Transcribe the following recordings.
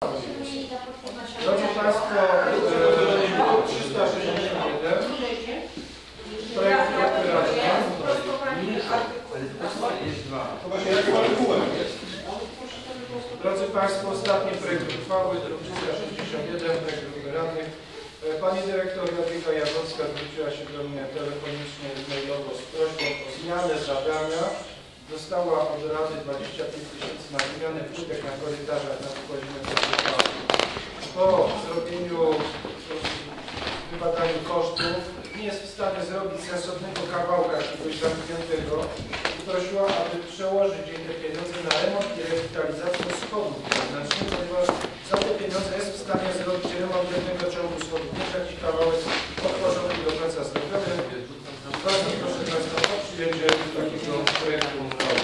Drodzy Państwo, punkt 361, projekt doktoracja. Drodzy Państwo, ostatni projekt uchwały, druk 361, projekt drugi radnych. Pani dyrektor Jadwiga Jaworska zwróciła się do mnie telefonicznie i mailowo z prośbą o zmianę zadania. Dostała od Rady 25 000 na zmianę płytek na korytarzach na wchodzeniu do uchwały. Po zrobieniu, wybadaniu kosztów nie jest w stanie zrobić sensownego kawałka jakiegoś zamkniętego i prosiła, aby przełożyć jej te pieniądze na remont i rewitalizację schodów wewnętrznych, ponieważ za te pieniądze jest w stanie zrobić remont jednego ciągu schodów, nie taki kawałek otworzony do końca zrobiony. Bardzo proszę Państwa o przyjęcie takiego projektu uchwały.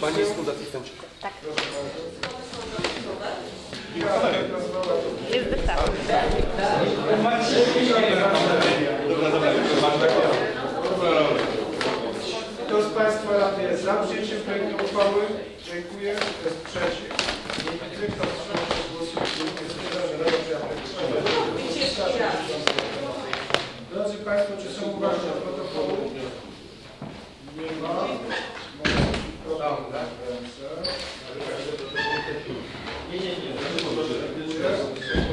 Pani jest Kuda Pichęczyka. Tak. Proszę Kto z Państwa radnych jest za przyjęciem projektu uchwały? Dziękuję. Kto jest przeciw? Kto wstrzymał się głosu? Drodzy Państwo, czy są uwagi do protokołu? Nie ma. Nie, nie, nie.